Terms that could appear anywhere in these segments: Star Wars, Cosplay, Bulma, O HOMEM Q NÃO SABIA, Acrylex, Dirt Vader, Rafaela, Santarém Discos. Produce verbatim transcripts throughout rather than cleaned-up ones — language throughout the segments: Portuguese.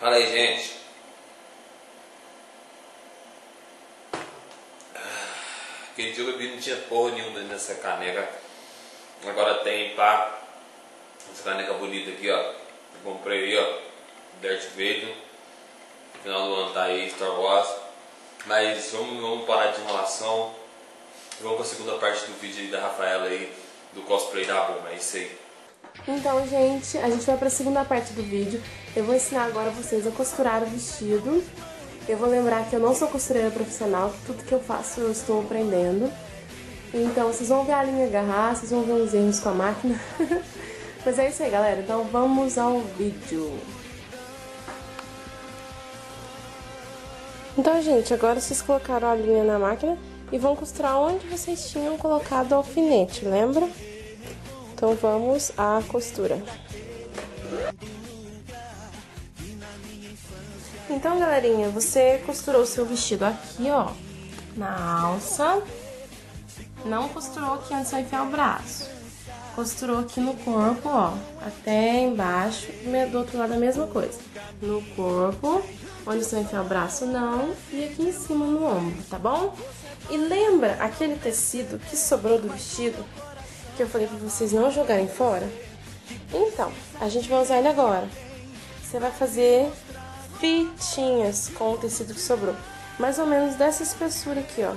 Fala aí, gente. Aquele dia eu bebi, não tinha porra nenhuma nessa caneca. Agora tem, pá. Essa caneca bonita aqui, ó. Eu comprei aí, ó. Dirt Vader. No final do ano tá aí, Star Wars. Mas vamos, vamos parar de enrolação. Vamos com a segunda parte do vídeo aí da Rafaela aí. Do cosplay da Bulma, é isso aí. Então, gente, a gente vai para a segunda parte do vídeo. Eu vou ensinar agora vocês a costurar o vestido. Eu vou lembrar que eu não sou costureira profissional, que tudo que eu faço eu estou aprendendo. Então, vocês vão ver a linha agarrar, vocês vão ver uns erros com a máquina. Mas é isso aí, galera. Então, vamos ao vídeo. Então, gente, agora vocês colocaram a linha na máquina e vão costurar onde vocês tinham colocado o alfinete, lembra? Então vamos à costura. Então, galerinha, você costurou o seu vestido aqui, ó, na alça. Não costurou aqui onde você vai enfiar o braço. Costurou aqui no corpo, ó, até embaixo. Do outro lado a mesma coisa. No corpo, onde você vai enfiar o braço não. E aqui em cima no ombro, tá bom? E lembra aquele tecido que sobrou do vestido? Que eu falei pra vocês não jogarem fora. Então, a gente vai usar ele agora. Você vai fazer fitinhas com o tecido que sobrou. Mais ou menos dessa espessura aqui, ó.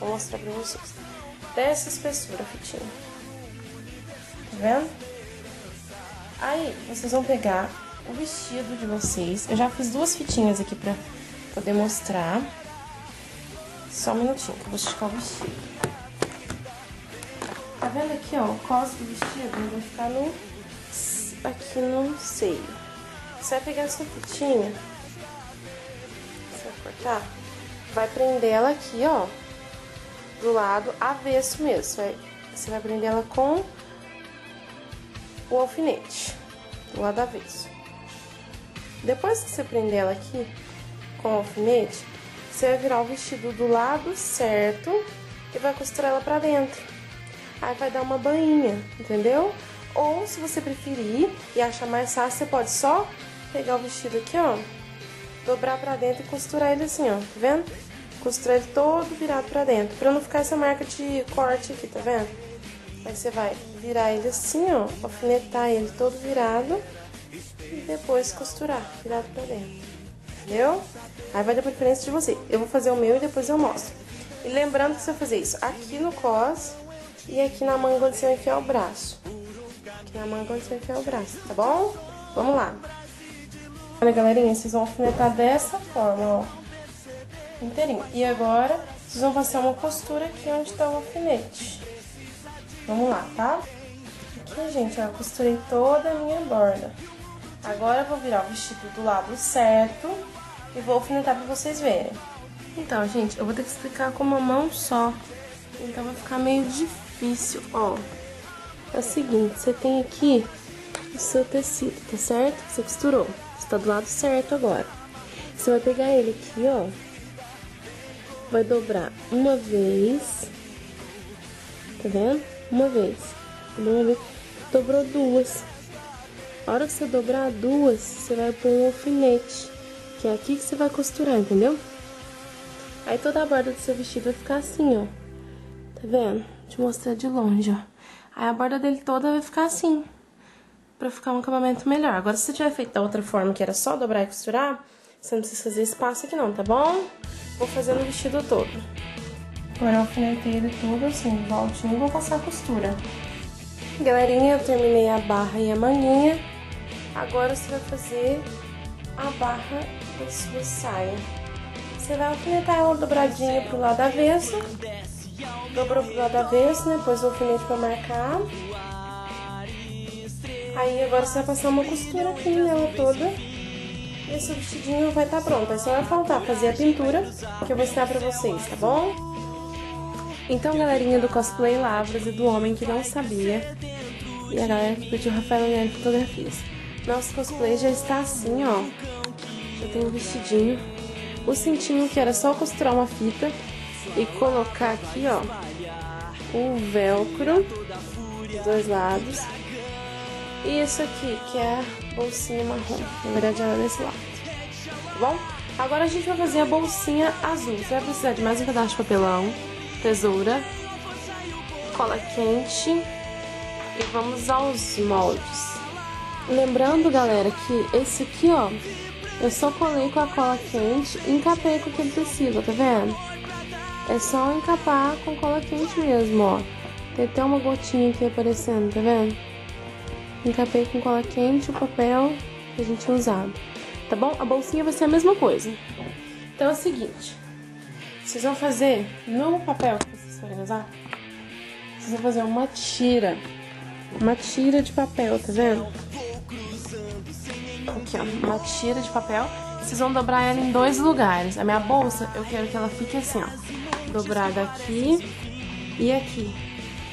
Vou mostrar pra vocês. Dessa espessura, a fitinha. Tá vendo? Aí, vocês vão pegar o vestido de vocês. Eu já fiz duas fitinhas aqui pra poder mostrar. Só um minutinho que eu vou esticar o vestido. Tá vendo aqui, ó, o cos do vestido vai ficar no, aqui no seio. Você vai pegar a sua fitinha, você vai cortar, vai prender ela aqui, ó, do lado avesso mesmo. Você vai, você vai prender ela com o alfinete, do lado avesso. Depois que você prender ela aqui com o alfinete, você vai virar o vestido do lado certo e vai costurar ela pra dentro. Aí vai dar uma bainha, entendeu? Ou, se você preferir e achar mais fácil, você pode só pegar o vestido aqui, ó, dobrar pra dentro e costurar ele assim, ó, tá vendo? Costurar ele todo virado pra dentro, pra não ficar essa marca de corte aqui, tá vendo? Aí você vai virar ele assim, ó, alfinetar ele todo virado e depois costurar, virado pra dentro, entendeu? Aí vai dar preferência de você. Eu vou fazer o meu e depois eu mostro. E lembrando que você vai fazer isso aqui no cos... E aqui na manga onde você vai enfiar o braço. Aqui na manga onde você vai enfiar o braço, tá bom? Vamos lá. Olha, galerinha, vocês vão alfinetar dessa forma, ó. Inteirinho. E agora, vocês vão passar uma costura aqui onde tá o alfinete. Vamos lá, tá? Aqui, gente, ó, costurei toda a minha borda. Agora eu vou virar o vestido do lado certo e vou alfinetar pra vocês verem. Então, gente, eu vou ter que explicar com uma mão só. Então vai ficar meio difícil. Difícil, ó. É o seguinte, você tem aqui o seu tecido, tá certo? Você costurou, você tá do lado certo agora. Você vai pegar ele aqui, ó. Vai dobrar uma vez. Tá vendo? Uma vez. Uma vez. Dobrou duas. A hora que você dobrar duas, você vai pôr um alfinete. Que é aqui que você vai costurar, entendeu? Aí toda a borda do seu vestido vai ficar assim, ó. Tá vendo? Deixa eu mostrar de longe, ó. Aí a borda dele toda vai ficar assim, pra ficar um acabamento melhor. Agora, se você tiver feito da outra forma, que era só dobrar e costurar, você não precisa fazer espaço aqui não, tá bom? Vou fazer no vestido todo. Agora eu alfinetei ele todo assim, de voltinho, e vou passar a costura. Galerinha, eu terminei a barra e a manguinha. Agora você vai fazer a barra da sua saia. Você vai alfinetar ela dobradinha pro lado avesso. Dobrou pro lado avesso, né? Pôs o alfinete pra marcar. Aí agora você vai passar uma costura aqui nela toda. E esse vestidinho vai estar pronto. Aí só vai faltar fazer a pintura, que eu vou ensinar pra vocês, tá bom? Então, galerinha do Cosplay Lavras e do Homem que Não Sabia, e a galera que pediu Rafaela Neri Fotografias, nosso cosplay já está assim, ó. Já tem o vestidinho. O cintinho que era só costurar uma fita e colocar aqui, ó, o velcro dos dois lados. E isso aqui, que é a bolsinha marrom. Na verdade, ela é desse lado. tá bom? Agora a gente vai fazer a bolsinha azul. Você vai precisar de mais um pedaço de papelão, tesoura, cola quente e vamos aos moldes. Lembrando, galera, que esse aqui, ó, eu só colei com a cola quente e encapei com aquele tecido, tá vendo? É só encapar com cola quente mesmo, ó. Tem até uma gotinha aqui aparecendo, tá vendo? Encapei com cola quente o papel que a gente usava, tá bom? A bolsinha vai ser a mesma coisa. Então é o seguinte, vocês vão fazer no papel que vocês forem usar, vocês vão fazer uma tira, uma tira de papel, tá vendo? Aqui, ó, uma tira de papel. Vocês vão dobrar ela em dois lugares. A minha bolsa, eu quero que ela fique assim, ó, dobrada aqui e aqui,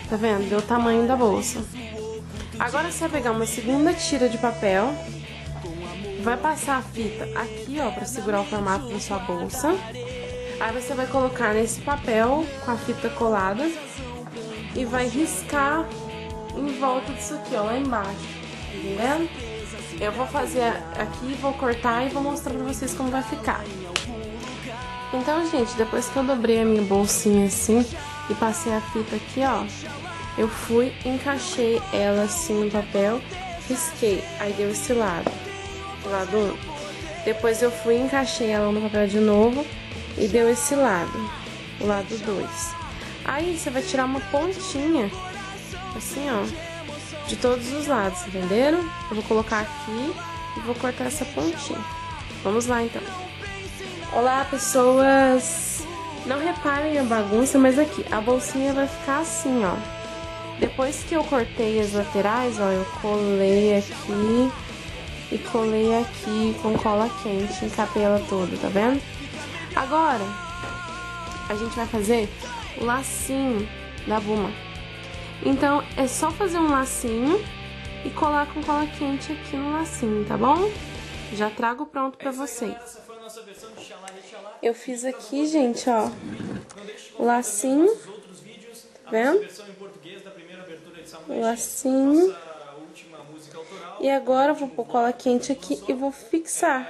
tá vendo? Deu o tamanho da bolsa. Agora você vai pegar uma segunda tira de papel, vai passar a fita aqui, ó, pra segurar o formato da sua bolsa. Aí você vai colocar nesse papel com a fita colada e vai riscar em volta disso aqui, ó, lá embaixo, tá vendo? Eu vou fazer aqui, vou cortar e vou mostrar pra vocês como vai ficar. Então, gente, depois que eu dobrei a minha bolsinha assim e passei a fita aqui, ó, eu fui, encaixei ela assim no papel, risquei, aí deu esse lado, lado um. Depois eu fui, encaixei ela no papel de novo e deu esse lado, o lado dois. Aí você vai tirar uma pontinha, assim, ó, de todos os lados, entenderam? Eu vou colocar aqui e vou cortar essa pontinha. Vamos lá, então. Olá, pessoas! Não reparem a bagunça, mas aqui, a bolsinha vai ficar assim, ó. Depois que eu cortei as laterais, ó, eu colei aqui e colei aqui com cola quente, encapei ela toda, tá vendo? Agora, a gente vai fazer o lacinho da Bulma. Então, é só fazer um lacinho e colar com cola quente aqui no lacinho, tá bom? Já trago pronto pra vocês. Eu fiz aqui, gente, ó, o lacinho, tá vendo? O lacinho. E agora eu vou pôr cola quente aqui e vou fixar.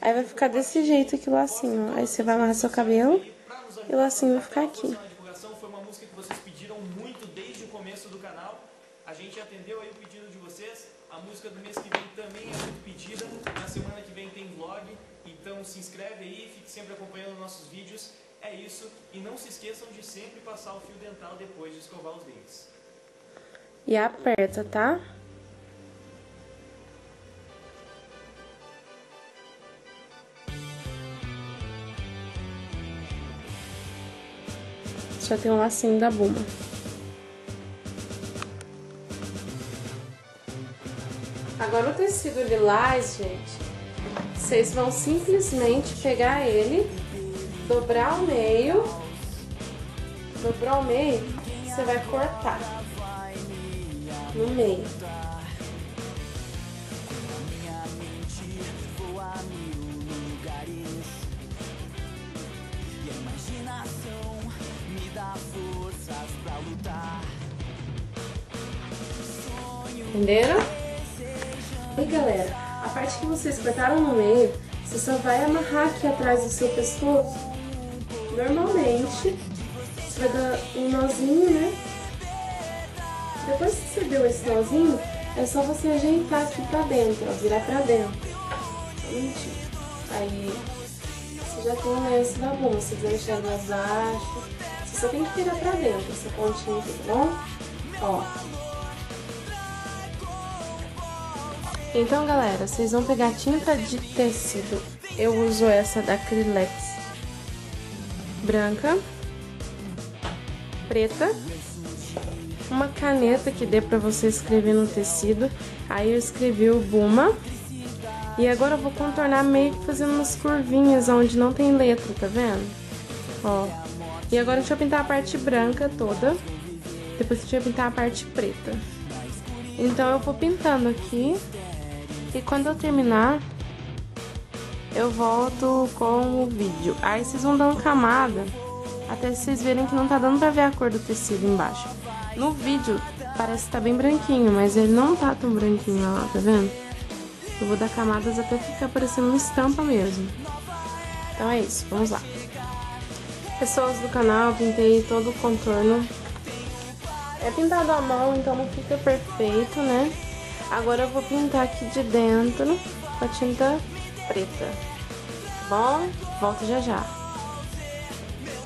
Aí vai ficar desse jeito aqui o lacinho. Aí você vai amarrar seu cabelo e o lacinho vai ficar aqui. A gente atendeu aí o pedido de vocês, a música do mês que vem também é muito pedida, na semana que vem tem vlog, então se inscreve aí, fique sempre acompanhando nossos vídeos, é isso, e não se esqueçam de sempre passar o fio dental depois de escovar os dentes. E aperta, tá? Já tem um lacinho da Bulma. Agora o tecido lilás, gente, vocês vão simplesmente pegar ele, dobrar o meio, dobrar o meio, você vai cortar no meio. Entenderam? E galera, a parte que vocês cortaram no meio, você só vai amarrar aqui atrás do seu pescoço. Normalmente, você vai dar um nozinho, né? Depois que você deu esse nozinho, é só você ajeitar aqui pra dentro, ó, virar pra dentro. Aí, você já tem o lenço da Bulma, você vai deixar mais baixo. Você só tem que virar pra dentro essa pontinha aqui, tá bom? Ó. Então, galera, vocês vão pegar tinta de tecido. Eu uso essa da Acrylex, branca, preta, uma caneta que dê pra você escrever no tecido. Aí eu escrevi o Bulma. E agora eu vou contornar meio que fazendo umas curvinhas onde não tem letra, tá vendo? Ó. E agora deixa eu pintar a parte branca toda. Depois deixa eu pintar a parte preta. Então eu vou pintando aqui. E quando eu terminar, eu volto com o vídeo. Aí vocês vão dando camada, até vocês verem que não tá dando pra ver a cor do tecido embaixo. No vídeo, parece que tá bem branquinho, mas ele não tá tão branquinho, ó, tá vendo? Eu vou dar camadas até ficar parecendo uma estampa mesmo. Então é isso, vamos lá. Pessoas do canal, pintei todo o contorno. É pintado à mão, então não fica perfeito, né? Agora eu vou pintar aqui de dentro com a tinta preta. Tá bom? Volto já já.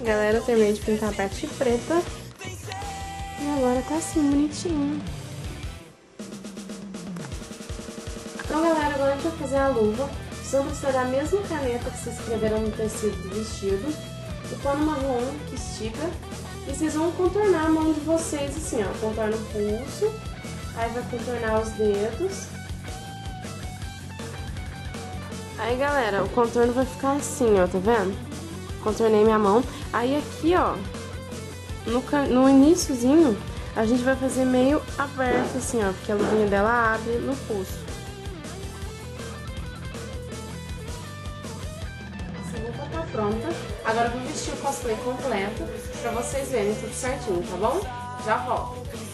Galera, eu terminei de pintar a parte preta. E agora tá assim, bonitinho. Então, galera, agora a gente vai fazer a luva. Vocês vão precisar da mesma caneta que vocês escreveram no tecido do vestido. E pôr no marrom que estica. E vocês vão contornar a mão de vocês assim, ó. Contorna o pulso. Aí vai contornar os dedos. Aí, galera, o contorno vai ficar assim, ó, tá vendo? Contornei minha mão. Aí aqui, ó, no, no iniciozinho, a gente vai fazer meio aberto assim, ó. Porque a luvinha dela abre no pulso. Essa luva tá pronta. Agora eu vou vestir o cosplay completo pra vocês verem tudo certinho, tá bom? Já volto.